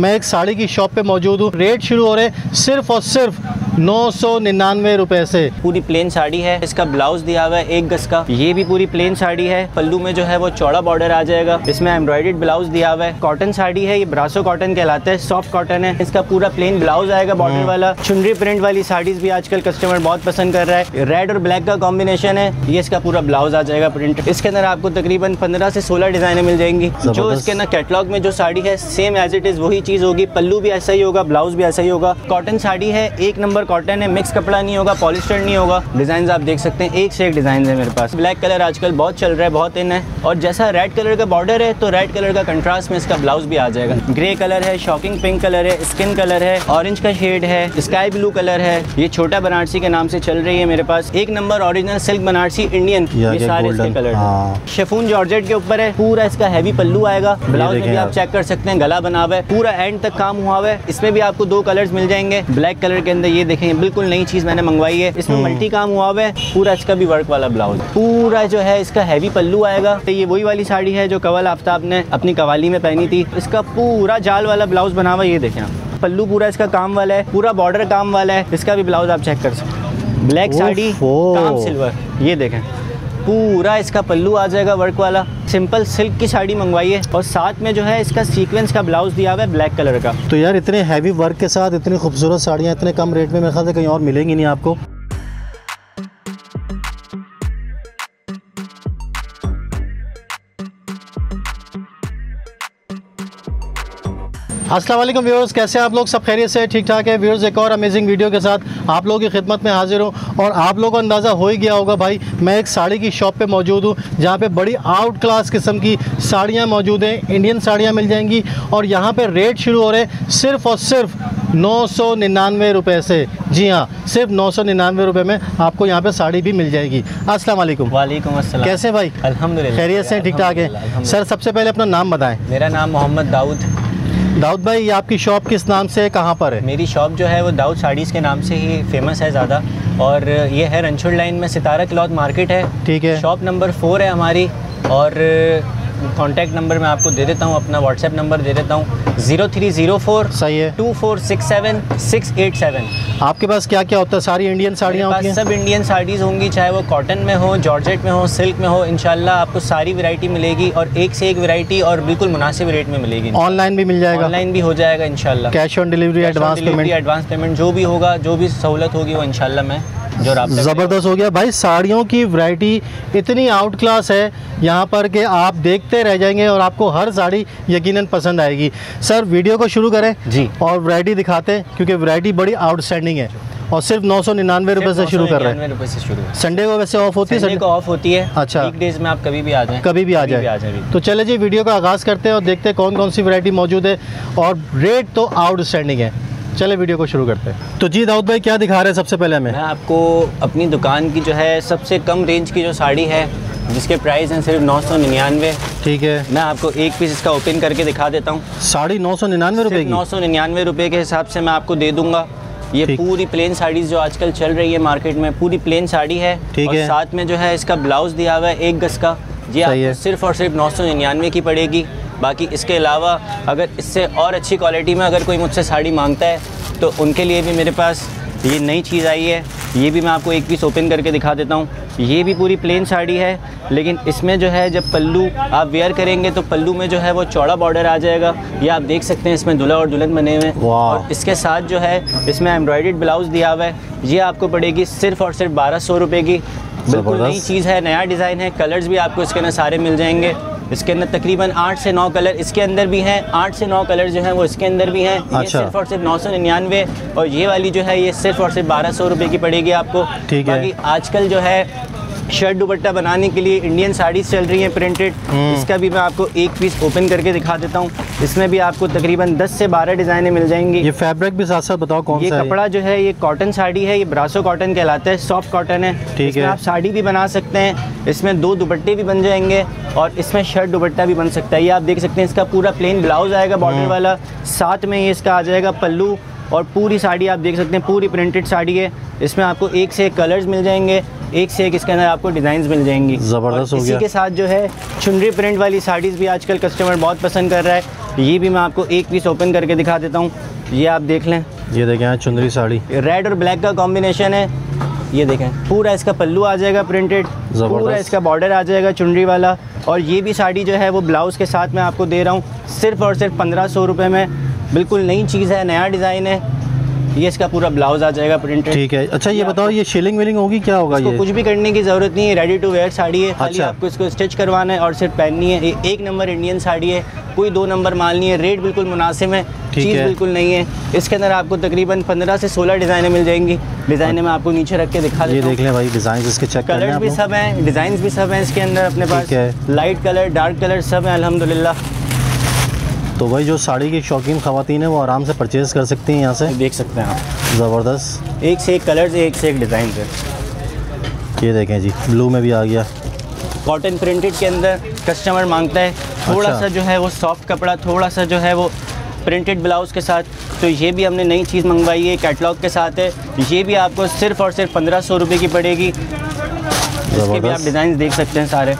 मैं एक साड़ी की शॉप पे मौजूद हूँ। रेट शुरू हो रहे सिर्फ और सिर्फ 999 रुपए से। पूरी प्लेन साड़ी है, इसका ब्लाउज दिया हुआ है 1 गज का। ये भी पूरी प्लेन साड़ी है, पल्लू में जो है वो चौड़ा बॉर्डर आ जाएगा। इसमें एम्ब्रॉयडर्ड ब्लाउज दिया हुआ है। कॉटन साड़ी है, ये ब्रासो कॉटन कहलाता है, सॉफ्ट कॉटन है। इसका पूरा प्लेन ब्लाउज आएगा बॉर्डर वाला। चुनरी प्रिंट वाली साड़ीज भी आजकल कस्टमर बहुत पसंद कर रहा है। रेड और ब्लैक का कॉम्बिनेशन है। ये इसका पूरा ब्लाउज आ जाएगा प्रिंट। इसके अंदर आपको तकरीबन 15 से 16 डिजाइने मिल जाएंगी। जो इसके अंदर कैटलॉग में जो साड़ी है सेम एज इट इज वही चीज होगी। पल्लू भी ऐसा ही होगा, ब्लाउज भी ऐसा ही होगा। कॉटन साड़ी है, 1 नंबर कॉटन है, मिक्स कपड़ा नहीं होगा, पॉलिस्टर नहीं होगा। डिजाइन आप देख सकते हैं, एक से एक डिजाइन है मेरे पास। ब्लैक कलर आजकल बहुत चल रहा है, बहुत इन है। और जैसा रेड कलर का बॉर्डर है तो रेड कलर का कंट्रास्ट में इसका ब्लाउज भी आ जाएगा। ग्रे कलर है, शॉकिंग पिंक कलर है, स्किन कलर है, ऑरेंज का शेड है, स्काई ब्लू कलर है। ये छोटा बनारसी के नाम से चल रही है मेरे पास। 1 number original silk Banarasi Indian, ये सारे इसके कलर है। शिफॉन जॉर्जेट के ऊपर है, पूरा इसका हैवी पल्लू आएगा। ब्लाउज में भी आप चेक कर सकते हैं, गला बना हुआ है, पूरा एंड तक काम हुआ हुआ है। इसमें भी आपको 2 कलर्स मिल जाएंगे। ब्लैक कलर के अंदर ये देखें, बिल्कुल नई चीज मैंने मंगवाई है। इसमें मल्टी काम हुआ हुआ है, पूरा इसका भी वर्क वाला ब्लाउज, पूरा जो है इसका हैवी पल्लू आएगा। ये वही वाली साड़ी है जो कवाल आफताब ने अपनी कवाली में पहनी थी। इसका पूरा जाल वाला ब्लाउज बना हुआ है, ये देखें आप। पल्लू पूरा इसका काम वाला है, पूरा बॉर्डर काम वाला है। इसका भी ब्लाउज आप चेक कर सकते हैं। ब्लैक साड़ी, काम सिल्वर, ये देखें पूरा इसका पल्लू आ जाएगा वर्क वाला। सिंपल सिल्क की साड़ी मंगवाई है और साथ में जो है इसका सीक्वेंस का ब्लाउज दिया हुआ है ब्लैक कलर का। तो यार इतने हैवी वर्क के साथ इतनी खूबसूरत साड़ियाँ इतने कम रेट में मेरे ख्याल से कहीं और मिलेंगी नहीं आपको। अस्सलाम वालेकुम व्यूअर्स, कैसे हैं आप लोग? सब खैरियत से ठीक ठाक है व्यूअर्स। एक और अमेजिंग वीडियो के साथ आप लोगों की खिदमत में हाजिर हूं। और आप लोगों को अंदाज़ा हो ही गया होगा भाई, मैं एक साड़ी की शॉप पे मौजूद हूं जहां पे बड़ी आउट क्लास किस्म की साड़ियां मौजूद हैं। इंडियन साड़ियां मिल जाएंगी और यहां पे रेट शुरू हो रहे हैं सिर्फ और सिर्फ 999 रुपये से। जी हाँ, सिर्फ 999 रुपये में आपको यहाँ पे साड़ी भी मिल जाएगी। अस्सलाम वालेकुम। वालेकुम अस्सलाम। कैसे भाई? अल्हम्दुलिल्लाह खैरियत से, ठीक ठाक है। सर सबसे पहले अपना नाम बताएँ। मेरा नाम मोहम्मद दाऊद। दाऊद भाई, ये आपकी शॉप किस नाम से है, कहाँ पर है? मेरी शॉप जो है वो दाऊद साड़ीज के नाम से ही फेमस है ज़्यादा। और ये है रणछोड़ लाइन में, सितारा क्लॉथ मार्केट है। ठीक है। शॉप नंबर 4 है हमारी। और कॉन्टैक्ट नंबर मैं आपको दे देता हूँ, अपना व्हाट्सएप नंबर दे देता हूँ, 0304। सही है। 2467687। आपके पास क्या क्या होता है? सारी इंडियन साड़ियाँ होती हैं? सब इंडियन साड़ीज़ होंगी, चाहे वो कॉटन में हो, जॉर्जेट में हो, सिल्क में हो। इंशाल्लाह आपको सारी वैरायटी मिलेगी और एक से एक वैरायटी और बिल्कुल मुनासिब रेट में मिलेगी। ऑनलाइन भी मिल जाएगा? ऑनलाइन भी हो जाएगा इंशाल्लाह। Cash on delivery, advance payment जो भी होगा, जो भी सहूलत होगी वो इंशाल्लाह मैं ज़बरदस्त हो गया भाई। साड़ियों की वैरायटी इतनी आउट क्लास है यहाँ पर कि आप देखते रह जाएंगे और आपको हर साड़ी यकीनन पसंद आएगी। सर वीडियो को शुरू करें जी और वैरायटी दिखाते हैं क्योंकि वैरायटी बड़ी आउटस्टैंडिंग है। और सिर्फ 999 रुपए से शुरू कर रहे हैं। संडे को वैसे ऑफ होती है? संडे को ऑफ होती है। अच्छा, वीकडेज में आप कभी भी आ जाएं। कभी भी आ जाएं। तो चले जी वीडियो का आगाज़ करते हैं और देखते हैं कौन कौन सी वैरायटी मौजूद है और रेट तो आउटस्टैंडिंग है। चले वीडियो को शुरू करते हैं। तो जी दाऊद भाई क्या दिखा रहे हैं सबसे पहले हमें? मैं आपको अपनी दुकान की जो है सबसे कम रेंज की जो साड़ी है जिसके प्राइस हैं सिर्फ 999। ठीक है। मैं आपको एक पीस इसका ओपन करके दिखा देता हूँ। साड़ी 999 रुपये की? 999 रुपये के हिसाब से मैं आपको दे दूँगा। ये पूरी प्लेन साड़ीज जो आजकल चल रही है मार्केट में, पूरी प्लेन साड़ी है। ठीक है। साथ में जो है इसका ब्लाउज दिया हुआ है 1 गज का। जी आपको सिर्फ और सिर्फ 999 की पड़ेगी। बाकी इसके अलावा अगर इससे और अच्छी क्वालिटी में अगर कोई मुझसे साड़ी मांगता है तो उनके लिए भी मेरे पास ये नई चीज़ आई है। ये भी मैं आपको एक पीस ओपन करके दिखा देता हूँ। ये भी पूरी प्लेन साड़ी है, लेकिन इसमें जो है जब पल्लू आप वेयर करेंगे तो पल्लू में जो है वो चौड़ा बॉर्डर आ जाएगा। ये आप देख सकते हैं, इसमें दूल्हा और दुल्हन बने हुए हैं। और इसके साथ जो है इसमें एम्ब्रॉयडर्ड ब्लाउज दिया हुआ है। ये आपको पड़ेगी सिर्फ और सिर्फ 1200 रुपये की। बिल्कुल नई चीज़ है, नया डिज़ाइन है। कलर्स भी आपको इसके अंदर सारे मिल जाएंगे। इसके अंदर तकरीबन 8 से 9 कलर इसके अंदर भी हैं। 8 से 9 कलर जो हैं वो इसके अंदर भी हैं। अच्छा। ये सिर्फ और सिर्फ 999। और ये वाली जो है ये सिर्फ और सिर्फ 1200 रुपये की पड़ेगी आपको। ठीक है। आजकल जो है शर्ट दुपट्टा बनाने के लिए इंडियन साड़ीज चल रही हैं प्रिंटेड। इसका भी मैं आपको एक पीस ओपन करके दिखा देता हूँ। इसमें भी आपको तकरीबन 10 से 12 डिज़ाइनें मिल जाएंगी। ये फैब्रिक भी साथ साथ बताओ कौन सा है? ये कपड़ा जो है ये कॉटन साड़ी है, ये ब्रासो कॉटन कहलाता है, सॉफ्ट कॉटन है। ठीक है। आप साड़ी भी बना सकते हैं, इसमें 2 दुपट्टे भी बन जाएंगे और इसमें शर्ट दुपट्टा भी बन सकता है। ये आप देख सकते हैं, इसका पूरा प्लेन ब्लाउज आएगा बॉर्डर वाला। साथ में ये इसका आ जाएगा पल्लू। और पूरी साड़ी आप देख सकते हैं, पूरी प्रिंटेड साड़ी है। इसमें आपको एक से एक कलर्स मिल जाएंगे, एक से एक इसके अंदर आपको डिज़ाइंस मिल जाएंगी। ज़बरदस्त हो गया। इसी के साथ जो है चुनरी प्रिंट वाली साड़ीज़ भी आजकल कस्टमर बहुत पसंद कर रहा है। ये भी मैं आपको एक पीस ओपन करके दिखा देता हूँ। ये आप देख लें, ये देखें चुंदरी साड़ी, रेड और ब्लैक का कॉम्बिनेशन है। ये देखें पूरा इसका पल्लू आ जाएगा प्रिंटेड, पूरा इसका बॉर्डर आ जाएगा चुनरी वाला। और ये भी साड़ी जो है वो ब्लाउज़ के साथ मैं आपको दे रहा हूँ सिर्फ़ और सिर्फ 1500 रुपये में। बिल्कुल नई चीज़ है, नया डिज़ाइन है, ये इसका पूरा ब्लाउज आ जाएगा प्रिंटेड। ठीक है। अच्छा ये बताओ ये शेलिंग वेलिंग होगी क्या होगा? ये कुछ भी करने की जरूरत नहीं है, रेडी टू वेयर साड़ी है। अच्छा, आपको इसको स्टिच करवाना है और सिर्फ पहननी है। एक नंबर इंडियन साड़ी है, कोई दो नंबर माल नहीं है। रेट बिल्कुल मुनासिब है, चीज़ बिल्कुल नहीं है। इसके अंदर आपको तकरीबन 15 से 16 डिज़ाइनें मिल जाएंगी। डिज़ाइनें मैं आपको नीचे रख के दिखा देता हूं। ये देख लें भाई डिज़ाइन इसके, चेक कर लें, कलर भी सब हैं, डिज़ाइन भी सब हैं इसके अंदर अपने पास, लाइट कलर डार्क कलर सब है अल्हम्दुलिल्लाह। तो भाई जो साड़ी की शौकीन ख़वातीन है वो आराम से परचेज़ कर सकती हैं यहाँ से। देख सकते हैं आप, ज़बरदस्त एक से एक कलर्स, एक से एक डिज़ाइन है। ये देखें जी ब्लू में भी आ गया, कॉटन प्रिंटेड के अंदर कस्टमर मांगता है थोड़ा सा जो है वो सॉफ्ट कपड़ा, थोड़ा सा जो है वो प्रिंटेड ब्लाउज़ के साथ। तो ये भी हमने नई चीज़ मंगवाई है, कैटलॉग के साथ है। ये भी आपको सिर्फ़ और सिर्फ 1500 रुपये की पड़ेगी। इसके भी आप डिज़ाइन देख सकते हैं सारे।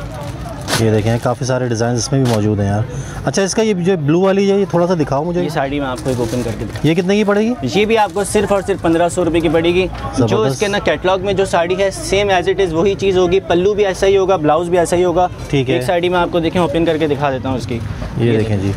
ये देखें काफ़ी सारे डिज़ाइन इसमें भी मौजूद हैं यार। अच्छा इसका ये जो ब्लू वाली है ये थोड़ा सा दिखाओ मुझे। ये साड़ी मैं आपको एक ओपन करके, ये कितने की पड़ेगी? ये भी आपको सिर्फ और सिर्फ 1500 रुपये की पड़ेगी। जो इसके ना कैटलॉग में जो साड़ी है सेम एज इट इज़ वही चीज़ होगी, पल्लू भी ऐसा ही होगा, ब्लाउज भी ऐसा ही होगा। ठीक है। एक साड़ी मैं आपको देखें ओपन करके दिखा देता हूँ उसकी। ये देखें जी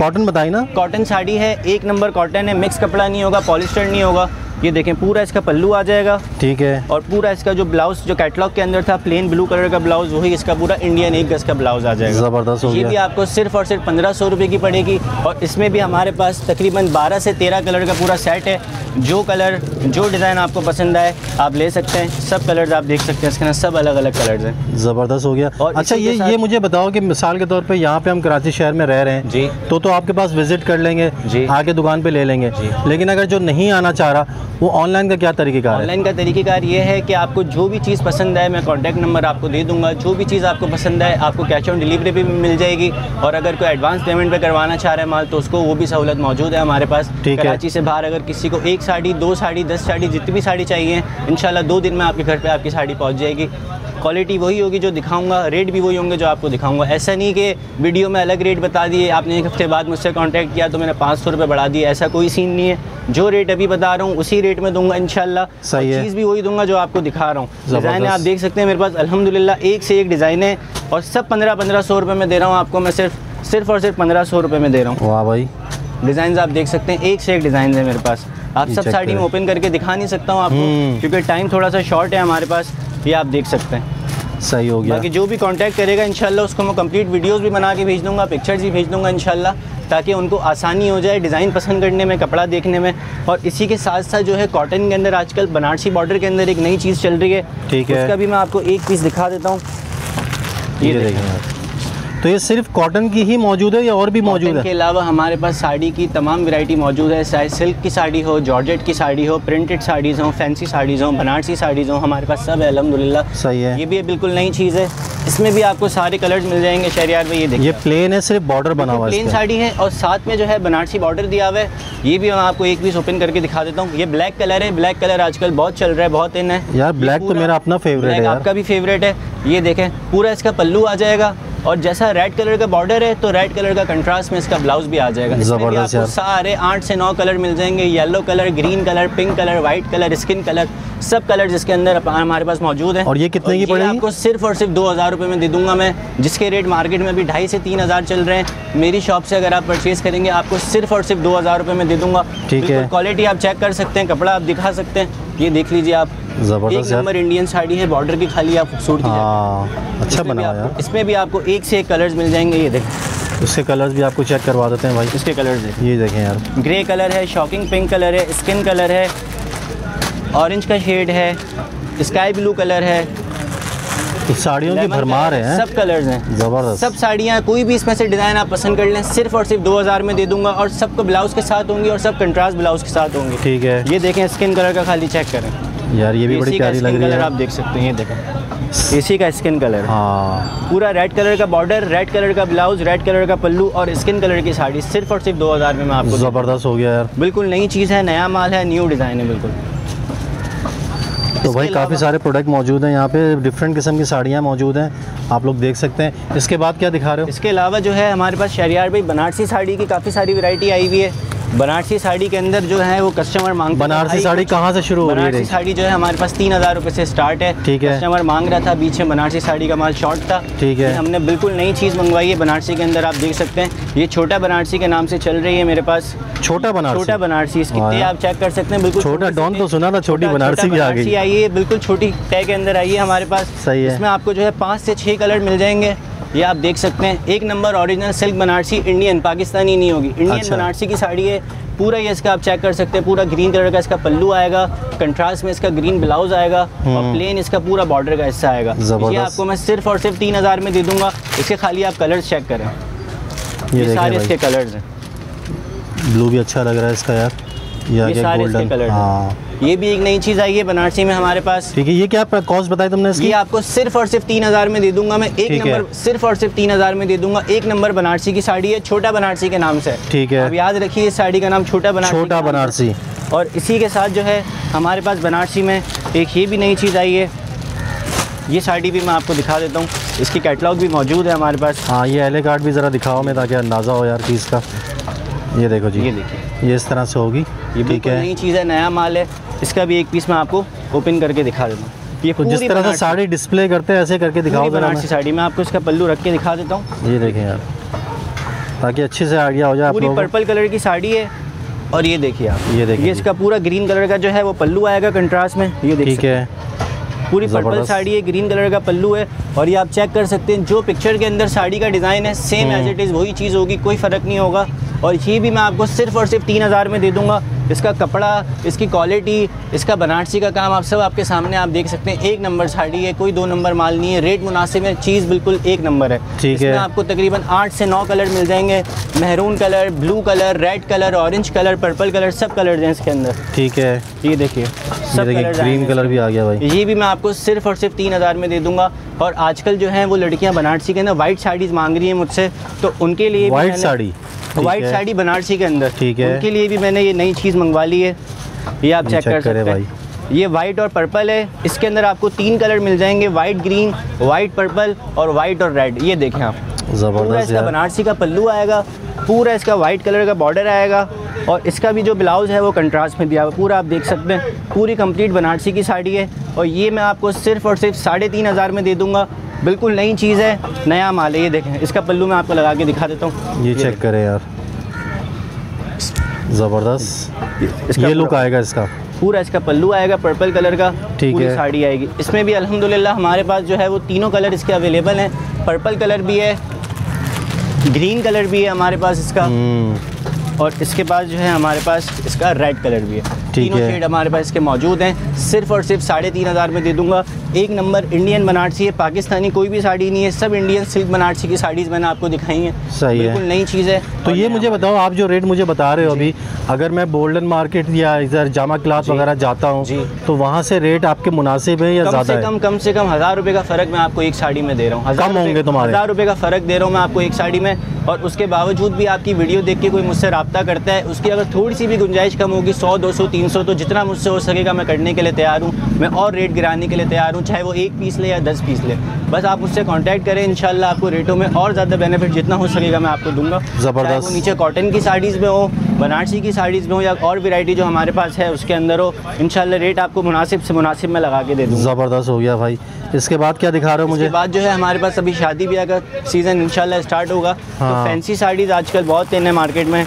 कॉटन बताइए ना, कॉटन साड़ी है, एक नंबर कॉटन है, मिक्स कपड़ा नहीं होगा, पॉलिस्टर नहीं होगा। ये देखें पूरा इसका पल्लू आ जाएगा। ठीक है। और पूरा इसका जो ब्लाउज जो कैटलॉग के अंदर था प्लेन ब्लू कलर का ब्लाउज, वही इसका पूरा इंडियन एक गज का ब्लाउज आ जाएगा। ज़बरदस्त हो गया। ये भी आपको सिर्फ और सिर्फ 1500 रुपये की पड़ेगी। और इसमें भी हमारे पास तकरीबन 12 से 13 कलर का पूरा सेट है। जो कलर जो डिज़ाइन आपको पसंद आए आप ले सकते हैं। सब कलर्स आप देख सकते हैं इसके अंदर, सब अलग अलग कलर्स हैं। ज़बरदस्त हो गया। और अच्छा ये मुझे बताओ कि मिसाल के तौर पर यहाँ पे हम कराची शहर में रह रहे हैं जी, तो आपके पास विजिट कर लेंगे जी, आके दुकान पर ले लेंगे। लेकिन अगर जो नहीं आना चाह रहा वो ऑनलाइन का क्या तरीक़ेकार है? ऑनलाइन का तरीक़ेकार ये है कि आपको जो भी चीज़ पसंद आए मैं कॉन्टैक्ट नंबर आपको दे दूंगा। जो भी चीज़ आपको पसंद आए आपको कैश ऑन डिलीवरी भी मिल जाएगी। और अगर कोई एडवांस पेमेंट पे करवाना चाह रहा है माल तो उसको वो भी सहूलत मौजूद है हमारे पास। ठीक है। कराची से बाहर अगर किसी को एक साड़ी, दो साड़ी, 10 साड़ी, जितनी भी साड़ी चाहिए इंशाल्लाह 2 दिन में आपके घर पर आपकी साड़ी पहुँच जाएगी। क्वालिटी वही होगी जो दिखाऊंगा, रेट भी वही होंगे जो आपको दिखाऊंगा। ऐसा नहीं कि वीडियो में अलग रेट बता दिए, आपने एक हफ्ते बाद मुझसे कांटेक्ट किया तो मैंने 500 रुपये बढ़ा दिए, ऐसा कोई सीन नहीं है। जो रेट अभी बता रहा हूँ उसी रेट में दूंगा इंशाल्लाह। चीज़ भी वही दूंगा जो आपको दिखा रहा हूँ। डिज़ाइन आप देख सकते हैं मेरे पास अल्हम्दुलिल्लाह एक से एक डिज़ाइन है। और सब 1500 रुपये में दे रहा हूँ आपको मैं, सिर्फ और सिर्फ 1500 रुपये में दे रहा हूँ। वाह भाई, डिज़ाइन आप देख सकते हैं, एक से एक डिज़ाइन है मेरे पास। आप सब साड़ी में ओपन करके दिखा नहीं सकता हूँ आपको क्योंकि टाइम थोड़ा सा शॉर्ट है हमारे पास। ये आप देख सकते हैं। सही हो गया। बाकी जो भी कांटेक्ट करेगा इंशाल्लाह उसको मैं कंप्लीट वीडियोस भी बना के भेज दूंगा, पिक्चर्स भी भेज दूंगा इंशाल्लाह, ताकि उनको आसानी हो जाए डिज़ाइन पसंद करने में, कपड़ा देखने में। और इसी के साथ साथ जो है कॉटन के अंदर आजकल बनारसी बॉर्डर के अंदर एक नई चीज़ चल रही है। ठीक है। उसका भी मैं आपको एक पीस दिखा देता हूँ। ये देखें। तो ये सिर्फ कॉटन की ही मौजूद है या और भी मौजूद है? इसके अलावा हमारे पास साड़ी की तमाम वैरायटी मौजूद है, चाहे सिल्क की साड़ी हो, जॉर्जेट की साड़ी हो, प्रिंटेड साड़ीज़ हों, फैंसी साड़ीज़ हों, बनारसी साड़ीज़ हों, हमारे पास सब है अल्हम्दुलिल्लाह। सही है। ये भी बिल्कुल नई चीज़ है, इसमें भी आपको सारे कलर्स मिल जाएंगे। शहरियार में ये देखिए ये प्लेन है, सिर्फ बॉर्डर बना हुआ है, प्लेन साड़ी है और साथ में जो है बनारसी बॉर्डर दिया हुआ है। ये भी मैं आपको एक पीस ओपन करके दिखा देता हूँ। ये ब्लैक कलर है, ब्लैक कलर आजकल बहुत चल रहा है, बहुत इन है यार। ब्लैक तो मेरा अपना फेवरेट है, आपका भी फेवरेट है। ये देखें पूरा इसका पल्लू आ जाएगा और जैसा रेड कलर का बॉर्डर है तो रेड कलर का कंट्रास्ट में इसका ब्लाउज भी आ जाएगा। ज़बरदस्त। आपको सारे 8 से 9 कलर मिल जाएंगे, yellow colour, green colour, pink colour, white colour, skin colour, सब कलर्स इसके अंदर हमारे पास मौजूद हैं। और ये कितने की पड़ेगी? आपको सिर्फ और सिर्फ 2000 रुपये में दे दूंगा मैं, जिसके रेट मार्केट में अभी 2,500 से 3,000 चल रहे हैं। मेरी शॉप से अगर आप परचेज़ करेंगे आपको सिर्फ और सिर्फ 2000 रुपये में दे दूँगा। ठीक है। क्वालिटी आप चेक कर सकते हैं, कपड़ा आप दिखा सकते हैं। ये देख लीजिए आप, एक नंबर इंडियन साड़ी है, बॉर्डर की खाली आप सूट की। अच्छा बनाया। इसमें भी आपको एक से एक कलर्स मिल जाएंगे। ये देखें उसके कलर्स भी आपको चेक करवा देते हैं भाई। इसके कलर्स देखें, ये देखें यार, ग्रे कलर है, शॉकिंग पिंक कलर है, स्किन कलर है, ऑरेंज का शेड है, स्काई ब्लू कलर है। साड़ियों की भरमार है, सब कलर्स हैं। ज़बरदस्त। सब साड़ियाँ, कोई भी इसमें से डिज़ाइन आप पसंद कर लें, सिर्फ और सिर्फ 2000 में दे दूंगा। और सबको ब्लाउज के साथ होंगी और सब कंट्रास्ट ब्लाउज के साथ होंगी। ठीक है। ये देखें स्किन कलर का खाली चेक करें यार, ये भी बड़ी प्यारी लग रही है, आप देख सकते हैं। ये देखो एसी का स्किन कलर। हाँ। पूरा रेड कलर का बॉर्डर, रेड कलर का ब्लाउज, रेड कलर का पल्लू और स्किन कलर की साड़ी सिर्फ और सिर्फ 2000 में आपको। ज़बरदस्त हो गया यार, बिल्कुल नई चीज़ है, नया माल है, न्यू डिज़ाइन है बिल्कुल। तो भाई काफ़ी सारे प्रोडक्ट मौजूद हैं यहाँ पे, डिफरेंट किस्म की साड़ियाँ मौजूद हैं, आप लोग देख सकते हैं। इसके बाद क्या दिखा रहे हो? इसके अलावा जो है हमारे पास शहरियार भाई बनारसी साड़ी की काफ़ी सारी वैरायटी आई हुई है। बनारसी साड़ी के अंदर जो है वो कस्टमर मांग, बनारसी साड़ी कहाँ से शुरू हो रही है? बनारसी साड़ी जो है हमारे पास 3000 रुपये से स्टार्ट है। ठीक है, कस्टमर मांग रहा था, बीच में बनारसी साड़ी का हमारा शॉर्ट था। ठीक है, हमने बिल्कुल नई चीज़ मंगवाई है बनारसी के अंदर, आप देख सकते हैं। ये छोटा बनारसी के नाम से चल रही है मेरे पास, छोटा बनारसी, छोटा बनारसी इसकी आप चेक कर सकते हैं। बिल्कुल छोटा डॉन तो सुना था, छोटी बनारसी भी आ गई है, बिल्कुल छोटी टैग के अंदर आई है हमारे पास। सही है, इसमें आपको जो है 5 से 6 कलर मिल जाएंगे, ये आप देख सकते हैं। एक number original silk Banarasi, Indian, Pakistani नहीं होगी, इंडियन बनारसी की साड़ी है। पूरा ये इसका आप चेक कर सकते हैं, पूरा ग्रीन कलर का इसका पल्लू आएगा, कंट्रास्ट में इसका ग्रीन ब्लाउज आएगा और प्लेन इसका पूरा बॉर्डर का हिस्सा आएगा। ये आपको मैं सिर्फ और सिर्फ 3000 में दे दूंगा। इसके खाली आप कलर्स चेक करें, ये सारे इसके कलर्स हैं। ब्लू भी अच्छा लग रहा है इसका यार, ये सारे इसके कलर हैं। ये भी एक नई चीज़ आई है बनारसी में हमारे पास। ठीक है, ये क्या कॉस्ट बताई तुमने इसकी? ये आपको सिर्फ और सिर्फ 3000 में दे दूंगा मैं, एक नंबर, सिर्फ और सिर्फ 3000 में दे दूंगा। एक नंबर बनारसी की साड़ी है, छोटा बनारसी के नाम से। ठीक है, अब याद रखिए इस साड़ी का नाम छोटा बनारसी, छोटा बनारसी। और इसी के साथ जो है हमारे पास बनारसी में एक ये भी नई चीज़ आई है, ये साड़ी भी मैं आपको दिखा देता हूँ, इसकी कैटलॉग भी मौजूद है हमारे पास। हाँ, ये एले कार्ड भी ज़रा दिखाओ मैं, ताकि अंदाज़ा हो यार चीज़ का। ये देखो जी, ये देखिए, ये इस तरह से होगी। ये बिल्कुल नई चीज़ है, नया माल है। इसका भी एक पीस मैं आपको ओपन करके दिखा देता हूँ। ये तो जिस तरह से साड़ी डिस्प्ले करते हैं ऐसे करके दिखाओ बनारसी साड़ी में। आपको इसका पल्लू रख के दिखा देता हूँ, ये देखें आप, ताकि अच्छे से आइडिया हो जाए। पूरी पर्पल कलर की साड़ी है और ये देखिए आप, ये देखिए इसका पूरा ग्रीन कलर का जो है वो पल्लू आएगा कंट्रास्ट में। ये देखिए पूरी पर्पल साड़ी है, ग्रीन कलर का पल्लू है। और ये आप चेक कर सकते हैं, जो पिक्चर के अंदर साड़ी का डिज़ाइन है सेम एज इट इज़ वही चीज़ होगी, कोई फ़र्क नहीं होगा। और ये भी मैं आपको सिर्फ और सिर्फ 3000 में दे दूंगा। इसका कपड़ा, इसकी क्वालिटी, इसका बनारसी का काम, आप सब आपके सामने आप देख सकते हैं। एक नंबर साड़ी है, कोई दो नंबर माल नहीं है, रेट मुनासिब है, चीज़ बिल्कुल एक नंबर है। ठीक है, आपको तकरीबन 8 से 9 कलर मिल जाएंगे, maroon colour, blue colour, red colour, orange colour, purple colour, सब कलर हैं इसके अंदर। ठीक है, ये देखिए सब ग्रीन कलर भी आ गया भाई। ये भी मैं आपको सिर्फ और सिर्फ 3000 में दे दूँगा। और आजकल जो है वो लड़कियाँ बनारसी के अंदर वाइट साड़ीज़ मांग रही हैं मुझसे, तो उनके लिए वाइट साड़ी, वाइट साड़ी बनारसी के अंदर, ठीक है, उनके लिए भी मैंने ये नई चीज़ मंगवा ली है। ये आप चेक कर सकते हैं, ये वाइट और पर्पल है। इसके अंदर आपको 3 कलर मिल जाएंगे, वाइट ग्रीन, वाइट पर्पल और वाइट और रेड। ये देखें आप, पूरा इसका बनारसी का पल्लू आएगा, पूरा इसका वाइट कलर का बॉर्डर आएगा और इसका भी जो ब्लाउज़ है वो कंट्रास्ट में दिया हुआ, पूरा आप देख सकते हैं। पूरी कंप्लीट बनारसी की साड़ी है और ये मैं आपको सिर्फ और सिर्फ 3500 में दे दूँगा। बिल्कुल नई चीज़ है, नया माल है। ये देखें, इसका पल्लू मैं आपको लगा के दिखा देता हूँ, ये चेक करें यार, ज़बरदस्त ये लुक आएगा इसका। पूरा इसका पल्लू आएगा पर्पल कलर का, ठीक है, साड़ी आएगी। इसमें भी अल्हम्दुलिल्लाह हमारे पास जो है वो तीनों कलर इसके अवेलेबल हैं, पर्पल कलर भी है, ग्रीन कलर भी है हमारे पास इसका, और इसके बाद जो है हमारे पास इसका रेड कलर भी है। तीनों शेड हमारे पास इसके मौजूद हैं, सिर्फ और सिर्फ 3500 में दे दूंगा। एक नंबर इंडियन बनारसी है, पाकिस्तानी कोई भी साड़ी नहीं है, सब इंडियन सिल्क बनारसी की साड़ीज़ मैंने आपको दिखाई हैं। सही है, बिल्कुल नई चीज़ है। तो ये मुझे बताओ, आप जो रेट मुझे बता रहे हो अभी, अगर मैं गोल्डन मार्केट या इधर जामा क्लॉथ वगैरह जाता हूँ तो वहाँ से रेट आपके मुनासिब है या ज़्यादा? कम से कम 1000 रुपये का फ़र्क मैं आपको एक साड़ी में दे रहा हूँ, कम होंगे तुम्हारे, 1000 रुपये का फ़र्क दे रहा हूँ मैं आपको एक साड़ी में। और उसके बावजूद भी आपकी वीडियो देख के कोई मुझसे रब्ता करता है, उसकी अगर थोड़ी सी भी गुंजाइश कम होगी 100, 200, 300, तो जितना मुझसे हो सकेगा मैं करने के लिए तैयार हूँ, मैं और रेट गिराने के लिए तैयार हूँ, चाहे वो 1 पीस ले या 10 पीस ले। बस आप मुझसे कांटेक्ट करें, इंशाल्लाह आपको रेटों में और ज़्यादा बेनिफिट जितना हो सकेगा मैं आपको दूंगा। ज़बरदस्त, नीचे कॉटन की साड़ीज़ में हो, बनारसी की साड़ीज़ में हो या और वैरायटी जो हमारे पास है उसके अंदर हो, इंशाल्लाह रेट आपको मुनासिब से मुनासिब में लगा के दे दूँगा। ज़बरदस्त हो गया भाई। इसके बाद क्या दिखा रहे हो मुझे? इसके बाद जो है हमारे पास अभी शादी ब्याह का सीज़न इंशाल्लाह स्टार्ट होगा, तो फैंसी साड़ीज़ आजकल बहुत ट्रेंड है मार्केट में।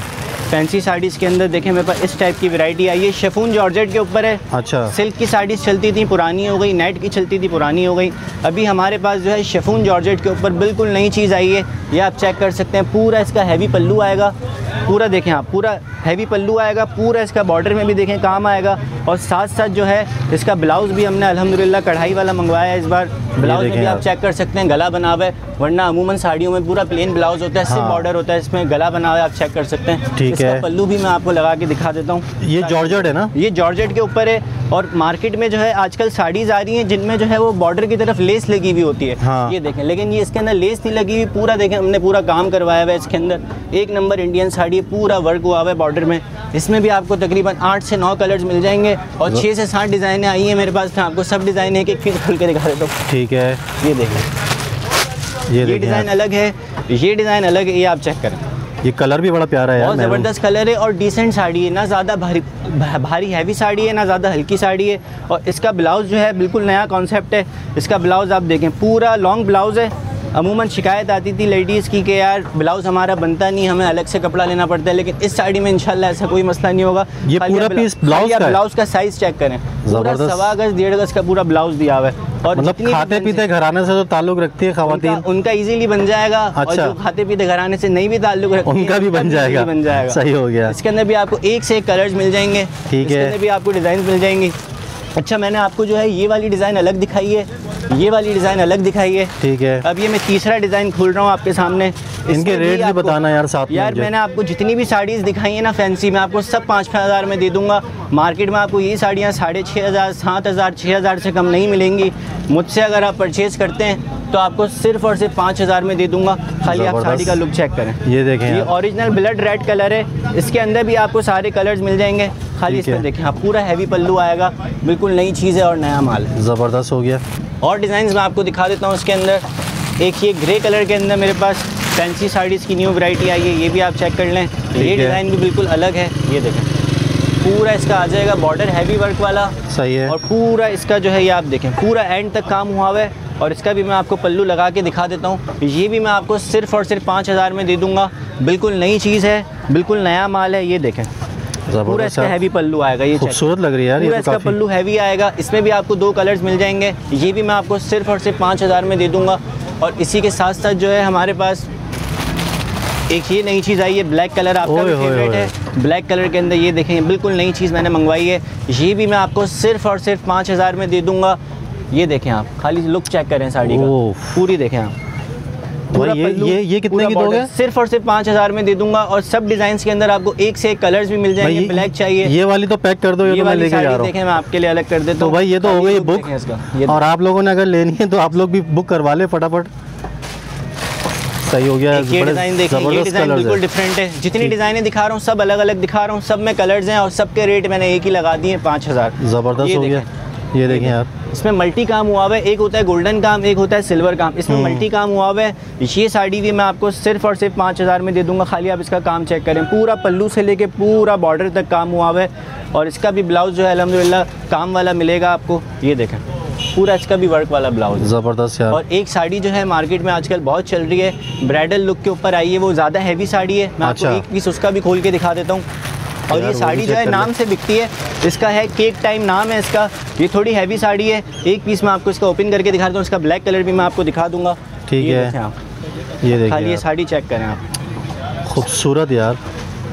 फैंसी साड़ीज़ के अंदर देखें मेरे पास इस टाइप की वैरायटी आई है, शेफून जॉर्जेट के ऊपर है। अच्छा, सिल्क की साड़ीज़ चलती थी पुरानी हो गई, नेट की चलती थी पुरानी हो गई, अभी हमारे पास जो है शेफून जॉर्जेट के ऊपर बिल्कुल नई चीज़ आई है। ये आप चेक कर सकते हैं, पूरा इसका हैवी पल्लू आएगा, पूरा देखें आप, पूरा हैवी पल्लू आएगा, पूरा इसका बॉर्डर में भी देखें काम आएगा। और साथ साथ जो है इसका ब्लाउज़ भी हमने अल्हम्दुलिल्लाह कढ़ाई वाला मंगवाया है इस बार, ब्लाउज़ में भी आप चेक कर सकते हैं गला बना हुआ है, वरना अमूमन साड़ियों में पूरा प्लेन ब्लाउज़ होता है, सिर्फ बॉर्डर होता है, इसमें गला बना हुआ है, आप चेक कर सकते हैं। ठीक है, पल्लू भी मैं आपको लगा के दिखा देता हूँ, ये जॉर्जेट है ना, ये जॉर्जेट के ऊपर है। और मार्केट में जो है आजकल साड़ीज़ आ रही हैं जिनमें जो है वो बॉर्डर की तरफ लेस लगी हुई होती है। ये देखें, लेकिन ये इसके अंदर लेस नहीं लगी हुई, पूरा देखें हमने पूरा काम करवाया हुआ है इसके अंदर। एक नंबर इंडियन साड़ी, पूरा वर्क हुआ है, ऑर्डर में, इसमें भी आपको तकरीबन 8 से 9 कलर्स मिल जाएंगे और 6 से 7 डिज़ाइनें आई हैं मेरे पास। मैं आपको सब डिज़ाइन एक एक चीज़ खोल के दिखा देता हूँ। ठीक है, ये देखिए, ये डिज़ाइन अलग है, ये डिज़ाइन अलग है, ये आप चेक करें। ये कलर भी बड़ा प्यारा है, बहुत ज़बरदस्त कलर है और डिसेंट साड़ी है, ना ज़्यादा भारी हैवी साड़ी है, ना ज़्यादा हल्की साड़ी है। और इसका ब्लाउज़ जो है बिल्कुल नया कॉन्सेप्ट है। इसका ब्लाउज़ आप देखें, पूरा लॉन्ग ब्लाउज़ है। अमूमन शिकायत आती थी लेडीज़ की कि यार ब्लाउज़ हमारा बनता नहीं, हमें अलग से कपड़ा लेना पड़ता है, लेकिन इस साड़ी में इंशाल्लाह ऐसा कोई मसला नहीं होगा। ये पूरा पीस ब्लाउज़ का, ब्लाउज़ का साइज़ चेक करें, पूरा 1.25 गज, 1.5 गज का पूरा ब्लाउज़ दिया हुआ है। और मतलब खाते पीते घराने से जो ताल्लुक रखती है खवातीन, उनका इजीली बन जाएगा। अच्छा। और जो खाते पीते घराने से नहीं भी ताल्लुक रखती, उनका भी बन जाएगा। सही हो गया। इसके अंदर भी आपको 1 से 1 कलर्स मिल जाएंगे। ठीक है, इसके अंदर भी आपको डिज़ाइन मिल जाएंगी। अच्छा, मैंने आपको जो है ये वाली डिज़ाइन अलग दिखाई है, ये वाली डिज़ाइन अलग दिखाई है। ठीक है, अब ये मैं तीसरा डिज़ाइन खोल रहा हूँ आपके सामने। इनके रेट भी बताना यार साथ। यार मैंने आपको जितनी भी साड़ीज़ दिखाई है ना फैंसी, मैं आपको सब 5-5 हज़ार में दे दूँगा। मार्केट में आपको ये साड़ियाँ 6,500, 7,000, 6,000 से कम नहीं मिलेंगी। मुझसे अगर आप परचेज़ करते हैं तो आपको सिर्फ और सिर्फ 5,000 में दे दूंगा। खाली आप साड़ी का लुक चेक करें। ये देखें, ये ओरिजिनल ब्लड रेड कलर है। इसके अंदर भी आपको सारे कलर्स मिल जाएंगे। खाली इसमें देखें आप, पूरा हैवी पल्लू आएगा, बिल्कुल नई चीज़ है और नया माल है। ज़बरदस्त हो गया। और डिज़ाइन मैं आपको दिखा देता हूँ। इसके अंदर एक ये ग्रे कलर के अंदर मेरे पास फैंसी साड़ीज़ की न्यू वैरायटी आई है, ये भी आप चेक कर लें। ये डिज़ाइन भी बिल्कुल अलग है। ये देखें, पूरा इसका आ जाएगा बॉर्डर हैवी वर्क वाला। सही है। और पूरा इसका जो है ये आप देखें, पूरा एंड तक काम हुआ है। और इसका भी मैं आपको पल्लू लगा के दिखा देता हूँ। ये भी मैं आपको सिर्फ़ और सिर्फ 5,000 में दे दूँगा। बिल्कुल नई चीज़ है, बिल्कुल नया माल है। ये देखें, पूरा इसका हैवी पल्लू आएगा। ये खूबसूरत लग रही है यार, पूरा इसका पल्लू हैवी आएगा। इसमें भी आपको 2 कलर्स मिल जाएंगे। ये भी मैं आपको सिर्फ और सिर्फ 5,000 में दे दूँगा। और इसी के साथ साथ जो है हमारे पास एक ये नई चीज़ आई है, ब्लैक कलर आपका फेवरेट है। ब्लैक कलर के अंदर ये देखें, बिल्कुल नई चीज़ मैंने मंगवाई है। ये भी मैं आपको सिर्फ़ और सिर्फ 5,000 में दे दूँगा। ये देखें आप, खाली लुक चेक करें साड़ी का, पूरी देखें आप। ये कितने की दोगे? सिर्फ और सिर्फ 5,000 में दे दूंगा। और सब डिज़ाइंस के अंदर आपको 1 से 1 कलर्स भी मिल जाएंगे। ब्लैक चाहिए, ये वाली तो पैक कर दो, ये वाली देखें मैं आपके लिए अलग कर देता हूँ। भाई ये तो हो गई बुक इसका, और आप लोगों ने अगर लेनी है तो आप लोग भी बुक करवा लें फटाफट। सही हो गया। ये डिज़ाइन देखिए, ये डिज़ाइन बिल्कुल डिफरेंट है। जितनी डिज़ाइनें दिखा रहा हूँ सब अलग अलग दिखा रहा हूँ, सब में कलर्स हैं और सबके रेट मैंने एक ही लगा दिए 5,000। ज़बरदस्त हो गया। ये देखें आप, इसमें मल्टी काम हुआ है। एक होता है गोल्डन काम, एक होता है सिल्वर काम, इसमें मल्टी काम हुआ है। ये साड़ी भी मैं आपको सिर्फ और सिर्फ 5,000 में दे दूंगा। खाली आप इसका काम चेक करें, पूरा पल्लू से लेके पूरा बॉर्डर तक काम हुआ है। और इसका भी ब्लाउज़ जो है अल्हम्दुलिल्लाह काम वाला मिलेगा आपको। ये देखें, पूरा इसका भी वर्क वाला ब्लाउज। ज़बरदस्त यार। और एक साड़ी जो है मार्केट में आजकल बहुत चल रही है, ब्राइडल लुक के ऊपर आई है, वो ज़्यादा हैवी साड़ी है। मैं आपको एक पीस उसका भी खोल के दिखा देता हूँ। और ये साड़ी जो है नाम से बिकती है, इसका है केक टाइम नाम है इसका। ये थोड़ी हैवी साड़ी है। एक पीस मैं आपको इसका ओपन करके दिखा देता हूँ। इसका ब्लैक कलर भी मैं आपको दिखा दूंगा। ठीक है, आप ये देखिए, खाली ये साड़ी चेक करें आप, खूबसूरत यार।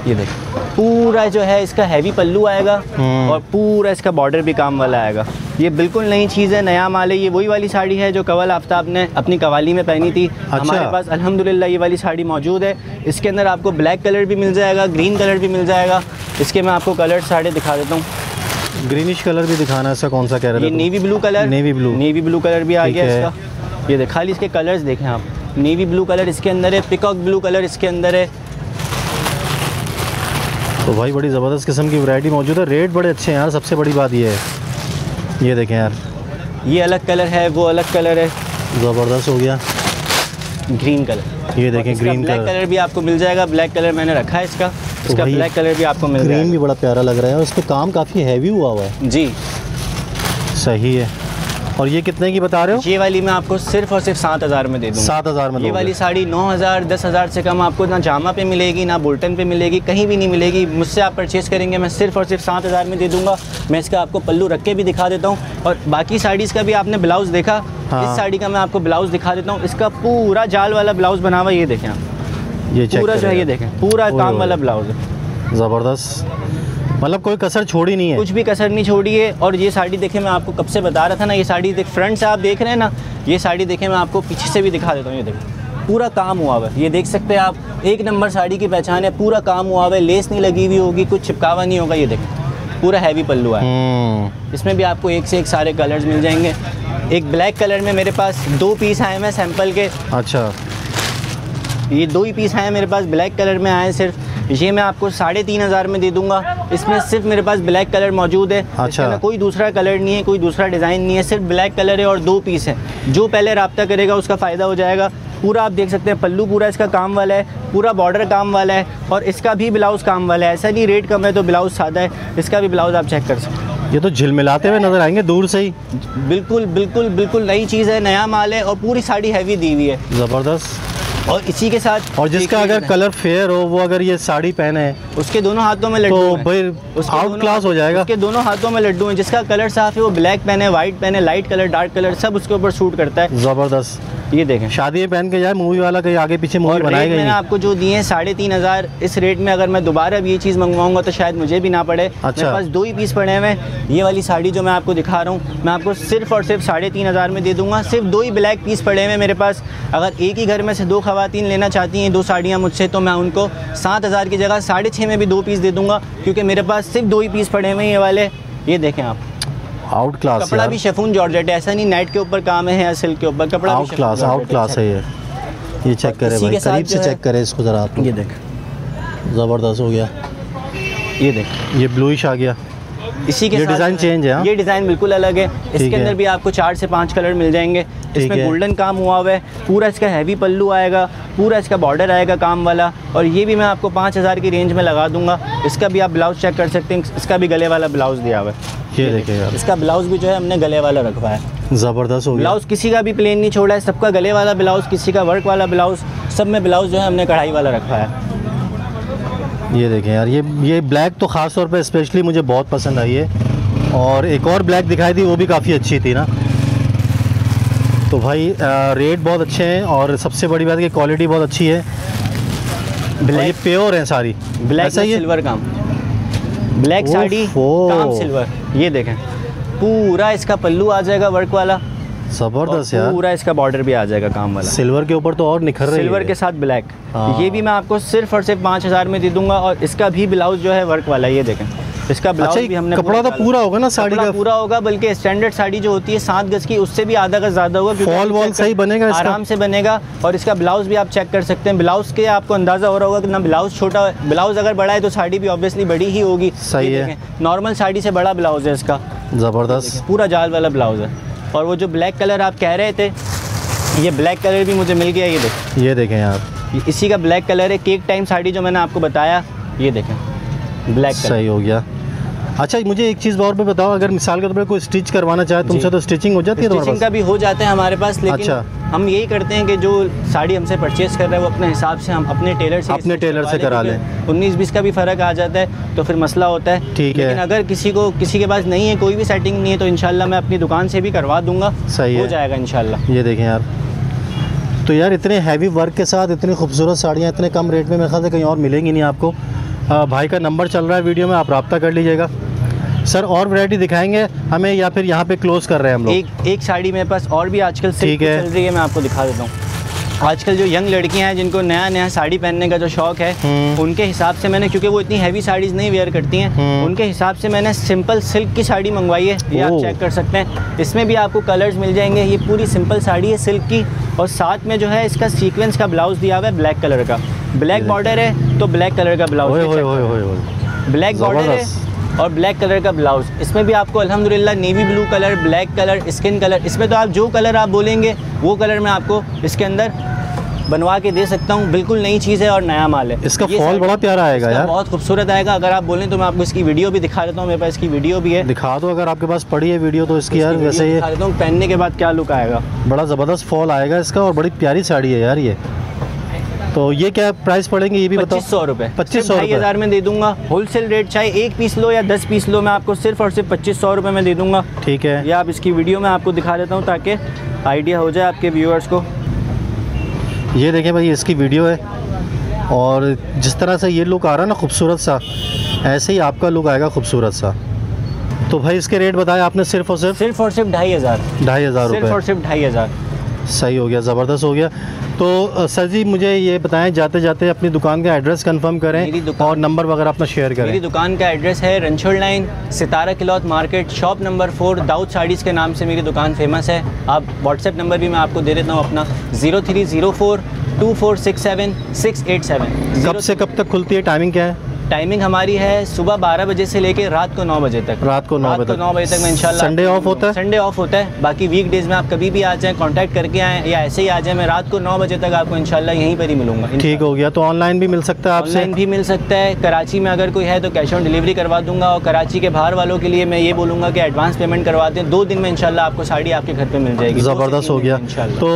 ये देखिए, पूरा जो है इसका हैवी पल्लू आएगा और पूरा इसका बॉर्डर भी काम वाला आएगा। ये बिल्कुल नई चीज़ है, नया माल है। ये वही वाली साड़ी है जो कवाल आफताब ने अपनी कवाली में पहनी थी। अच्छा। हमारे पास अल्हम्दुलिल्लाह ये वाली साड़ी मौजूद है। इसके अंदर आपको ब्लैक कलर भी मिल जाएगा, ग्रीन कलर भी मिल जाएगा। इसके मैं आपको कलर साड़ी दिखा देता हूँ। ग्रीनिश कलर भी दिखाना, ऐसा कौन सा कह रहे हैं? Navy blue colour, navy blue colour भी आ गया इसका। ये देख, खाली इसके कलर्स देखें आप। नेवी ब्लू कलर इसके अंदर है, पिकॉक ब्लू कलर इसके अंदर है। तो भाई बड़ी ज़बरदस्त किस्म की वैरायटी मौजूद है। रेट बड़े अच्छे हैं यार, सबसे बड़ी बात ये है। ये देखें यार, ये अलग कलर है, वो अलग कलर है। ज़बरदस्त हो गया। ग्रीन कलर, ये देखें ग्रीन कलर। ब्लैक कलर भी आपको मिल जाएगा, ब्लैक कलर मैंने रखा है इसका। इसका ब्लैक कलर भी आपको मिल जाएगा। ग्रीन भी बड़ा प्यारा लग रहा है और इसका काम काफ़ी हैवी हुआ हुआ है। जी सही है। और ये कितने की बता रहे हो? ये वाली मैं आपको सिर्फ और सिर्फ 7,000 में दे दूँगा। 7,000 में ये वाली साड़ी 9,000, 10,000 से कम आपको ना जामा पे मिलेगी, ना बुलटन पे मिलेगी, कहीं भी नहीं मिलेगी। मुझसे आप परचेज़ करेंगे, मैं सिर्फ और सिर्फ 7,000 में दे दूँगा। मैं इसका आपको पल्लू रख के भी दिखा देता हूँ। और बाकी साड़ीज़ का भी आपने ब्लाउज़ देखा। इस साड़ी का मैं आपको ब्लाउज़ दिखा देता हूँ। इसका पूरा जाल वाला ब्लाउज़ बना हुआ। ये देखें आप, ये पूरा जो है, ये देखें पूरा काम वाला ब्लाउज़ है। ज़बरदस्त, मतलब कोई कसर छोड़ी नहीं है, कुछ भी कसर नहीं छोड़ी है। और ये साड़ी देखें, मैं आपको कब से बता रहा था ना, ये साड़ी देख फ्रंट से आप देख रहे हैं ना। ये साड़ी देखें, मैं आपको पीछे से भी दिखा देता हूँ। ये देखो पूरा काम हुआ है, ये देख सकते हैं आप। एक नंबर साड़ी की पहचान है, पूरा काम हुआ है। लेस नहीं लगी हुई होगी, कुछ चिपकावा नहीं होगा। ये देखें पूरा हैवी पल्लू है। इसमें भी आपको 1 से 1 सारे कलर्स मिल जाएंगे। एक ब्लैक कलर में मेरे पास 2 पीस आए हैं सैम्पल के। अच्छा, ये 2 ही पीस आए हैं मेरे पास, ब्लैक कलर में आए हैं सिर्फ। ये मैं आपको 3,500 में दे दूंगा। इसमें सिर्फ मेरे पास ब्लैक कलर मौजूद है। अच्छा, कोई दूसरा कलर नहीं है, कोई दूसरा डिज़ाइन नहीं है, सिर्फ ब्लैक कलर है और 2 पीस है। जो पहले राब्ता करेगा उसका फ़ायदा हो जाएगा। पूरा आप देख सकते हैं पल्लू पूरा इसका काम वाला है, पूरा बॉर्डर काम वाला है और इसका भी ब्लाउज़ काम वाला है। ऐसा नहीं रेट कम है तो ब्लाउज़ सादा है, इसका भी ब्लाउज़ आप चेक कर सकते हैं। ये तो झिलमिलाते हुए नज़र आएंगे दूर से ही। बिल्कुल बिल्कुल बिल्कुल नई चीज़ है, नया माल है और पूरी साड़ी हैवी दी हुई है, ज़बरदस्त। और इसी के साथ और जिसका अगर कलर फेयर हो, वो अगर ये साड़ी पहने उसके दोनों हाथों में लड्डू तो भाई आउट क्लास हो जाएगा। उसके दोनों हाथों में लड्डू हैं। जिसका कलर साफ है वो ब्लैक पहने, वाइट पहने, लाइट कलर, डार्क कलर, सब उसके ऊपर शूट करता है, ज़बरदस्त। ये देखें शादी में पहन के जाए मूवी वाला, कहीं आगे पीछे मूवी बनाएगा। मैंने आपको जो दिए हैं 3,500, इस रेट में अगर मैं दोबारा अब ये चीज़ मंगवाऊंगा तो शायद मुझे भी ना पड़े। अच्छा, मेरे पास 2 ही पीस पड़े हुए हैं। ये वाली साड़ी जो मैं आपको दिखा रहा हूँ मैं आपको सिर्फ और सिर्फ 3,500 में दे दूँगा। सिर्फ 2 ही ब्लैक पीस पड़े हुए हैं मेरे पास। अगर एक ही घर में से 2 खवातीन लेना चाहती हैं 2 साड़ियाँ मुझसे, तो मैं उनको 7,000 की जगह 6,500 में भी 2 पीस दे दूँगा, क्योंकि मेरे पास सिर्फ 2 ही पीस पड़े हुए हैं ये वाले। ये देखें आप, आउट क्लास। कपड़ा भी शिफॉन जॉर्जेट है, ऐसा नहीं नेट के ऊपर काम है या सिल्क के ऊपर। कपड़ा आउट क्लास, आउट क्लास है ये चेक करें भाई, करीब से चेक करें इसको ज़रा आप। ये देख, ज़बरदस्त हो गया। ये देख, ये ब्लूइश आ गया। इसी के ये डिज़ाइन चेंज है, ये डिज़ाइन बिल्कुल अलग है। इसके अंदर भी आपको 4 से 5 कलर मिल जाएंगे। इसमें गोल्डन काम हुआ हुआ है, पूरा इसका हैवी पल्लू आएगा, पूरा इसका बॉर्डर आएगा काम वाला। और ये भी मैं आपको 5,000 की रेंज में लगा दूंगा। इसका भी आप ब्लाउज़ चेक कर सकते हैं, इसका भी गले वाला ब्लाउज़ दिया हुआ है। ये देखिएगा, इसका ब्लाउज़ भी जो है हमने गले वाला रखवाया है, ज़बरदस्त हो गया। ब्लाउज़ किसी का भी प्लेन नहीं छोड़ा है, सबका गले वाला ब्लाउज़, किसी का वर्क वाला ब्लाउज़, सब में ब्लाउज़ जो है हमने कढ़ाई वाला रखवाया है। ये देखें यार, ये ब्लैक तो ख़ास तौर पे स्पेशली मुझे बहुत पसंद आई है। और एक और ब्लैक दिखाई थी, वो भी काफ़ी अच्छी थी ना। तो भाई रेट बहुत अच्छे हैं और सबसे बड़ी बात कि क्वालिटी बहुत अच्छी है। ब्लैक प्योर है सारी, ब्लैक सिल्वर काम, ब्लैक साड़ी काम सिल्वर। ये देखें पूरा इसका पल्लू आ जाएगा वर्क वाला, ज़बरदस्त यार। पूरा इसका बॉर्डर भी आ जाएगा काम वाला, सिल्वर के ऊपर तो और निखर रही है। सिल्वर के साथ ब्लैक। ये भी मैं आपको सिर्फ और सिर्फ 5,000 में दे दूंगा और इसका भी ब्लाउज जो है वर्क वाला। ये देखें इसका ब्लाउज भी हमने, कपड़ा तो पूरा होगा ना, साड़ी का पूरा होगा, बल्कि स्टैंडर्ड साड़ी जो होती है 7 गज की उससे भी आधा गज ज़्यादा होगा। फॉल वॉल सही बनेगा, आराम से बनेगा। और इसका ब्लाउज़ भी आप चेक कर सकते हैं। ब्लाउज़ के आपको अंदाज़ा हो रहा होगा कि ना ब्लाउज़ छोटा है, ब्लाउज़ अगर बड़ा है तो साड़ी भी ऑब्वियसली बड़ी ही होगी। सही है, नॉर्मल साड़ी से बड़ा ब्लाउज़ है इसका, ज़बरदस्त। पूरा जाल वाला ब्लाउज़ है। और वो जो ब्लैक कलर आप कह रहे थे, ये ब्लैक कलर भी मुझे मिल गया। ये देखें, ये देखें आप, इसी का ब्लैक कलर है। केक टाइम साड़ी जो मैंने आपको बताया, ये देखें ब्लैक कलर, सही हो गया। अच्छा, मुझे एक चीज़ और भी बताओ, अगर मिसाल के तौर पर कोई स्टिच करवाना चाहे तुमसे तो स्टिचिंग हो जाती है? स्टिचिंग का भी हो जाता है हमारे पास, लेकिन अच्छा, हम यही करते हैं कि जो साड़ी हमसे परचेस कर रहा है वो अपने हिसाब से, हम अपने टेलर से करा लें। 19-20 का भी फ़र्क आ जाता है तो फिर मसला होता है, ठीक है। लेकिन अगर किसी को, किसी के पास नहीं है, कोई भी सेटिंग नहीं है, तो इंशाल्लाह मैं अपनी दुकान से भी करवा दूँगा, सही हो जाएगा इंशाल्लाह। ये देखें यार, तो यार इतने हैवी वर्क के साथ इतनी खूबसूरत साड़ियाँ इतने कम रेट में मेरे ख्याल से कहीं और मिलेंगी नहीं आपको। भाई का नंबर चल रहा है वीडियो में, आप रब्ता कर लीजिएगा। सर और वैरायटी दिखाएंगे हमें या फिर यहाँ पे क्लोज कर रहे हैं हम लोग? एक साड़ी मेरे पास और भी आजकल सिल्क चल रही है, मैं आपको दिखा देता हूँ। आजकल जो यंग लड़कियाँ हैं जिनको नया नया साड़ी पहनने का जो शौक़ है, उनके हिसाब से मैंने, क्योंकि वो इतनी हैवी साड़ीज़ नहीं वेयर करती हैं, उनके हिसाब से मैंने सिंपल सिल्क की साड़ी मंगवाई है। ये आप चेक कर सकते हैं, इसमें भी आपको कलर्स मिल जाएंगे। ये पूरी सिंपल साड़ी है सिल्क की और साथ में जो है इसका सीक्वेंस का ब्लाउज़ दिया हुआ है ब्लैक कलर का, ब्लैक बॉर्डर है तो ब्लैक कलर का ब्लाउज, ब्लैक बॉर्डर है और ब्लैक कलर का ब्लाउज़। इसमें भी आपको अल्हम्दुलिल्लाह navy blue colour, black colour, skin colour, इसमें तो आप जो कलर आप बोलेंगे वो कलर मैं आपको इसके अंदर बनवा के दे सकता हूँ। बिल्कुल नई चीज़ है और नया माल है। इसका फॉल बड़ा प्यारा आएगा यार, बहुत खूबसूरत आएगा। अगर आप बोलें तो मैं आपको इसकी वीडियो भी दिखा देता हूँ, मेरे पास इसकी वीडियो भी है। दिखा दो अगर आपके पास पड़ी है वीडियो तो। इसकी यार वैसे ये पहनने के बाद क्या लुक आएगा, बड़ा ज़बरदस्त फॉल आएगा इसका और बड़ी प्यारी साड़ी है यार ये। तो ये क्या प्राइस पड़ेंगे ये भी बताओ? 2,500 रुपये, 2,500 में दे दूंगा। होलसेल रेट, चाहे 1 पीस लो या 10 पीस लो, मैं आपको सिर्फ और सिर्फ 2,500 रुपये में दे दूंगा, ठीक है। या आप इसकी वीडियो में आपको दिखा देता हूँ ताकि आइडिया हो जाए आपके व्यूअर्स को। ये देखें भाई, इसकी वीडियो है और जिस तरह से ये लुक आ रहा है ना खूबसूरत सा, ऐसे ही आपका लुक आएगा खूबसूरत सा। तो भाई इसके रेट बताया आपने सिर्फ और सिर्फ 2,500 रुपये, सही हो गया, ज़बरदस्त हो गया। तो सर जी मुझे ये बताएं जाते जाते अपनी दुकान का एड्रेस कंफर्म करें और नंबर वगैरह अपना शेयर करें। मेरी दुकान का एड्रेस है Ranchhod line, Sitara cloth market, shop number 4, Dawood Sarees के नाम से मेरी दुकान फेमस है। आप व्हाट्सएप नंबर भी मैं आपको दे देता हूँ अपना, 0304 2467-687। कब से कब तक खुलती है, टाइमिंग क्या है? टाइमिंग हमारी है सुबह 12 बजे से लेकर रात को 9 बजे तक। रात को 9 बजे तक मैं इंशाल्लाह। संडे ऑफ होता है? संडे ऑफ होता है, बाकी वीक डेज में आप कभी भी आ जाएं, कांटेक्ट करके आएँ या ऐसे ही आ जाएं। मैं रात को 9 बजे तक आपको इंशाल्लाह यहीं पर ही मिलूंगा। ठीक हो गया। तो ऑनलाइन भी मिल सकता है आपसे? ऑनलाइन भी मिल सकता है। कराची में अगर कोई है तो कैश ऑन डिलीवरी करवा दूँगा, और कराची के बाहर वालों के लिए मैं ये बोलूँगा कि एडवांस पेमेंट करवा दें। 2 दिन में इंशाल्लाह आपको साड़ी आपके घर पर मिल जाएगी। ज़बरदस्त हो गया। तो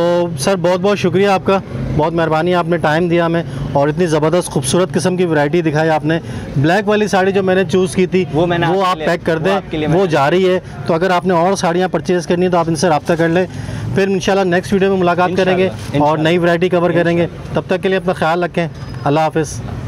सर बहुत बहुत शुक्रिया आपका, बहुत मेहरबानी, आपने टाइम दिया हमें और इतनी ज़बरदस्त खूबसूरत किस्म की वैरायटी दिखाई आपने। ब्लैक वाली साड़ी जो मैंने चूज़ की थी वो आप पैक कर दें, वो जा रही है। तो अगर आपने और साड़ियाँ परचेज़ करनी है तो आप इनसे रब्ता कर लें। फिर इंशाल्लाह नेक्स्ट वीडियो में मुलाकात करेंगे और नई वैरायटी कवर करेंगे। तब तक के लिए अपना ख्याल रखें। अल्लाह हाफ़िज़।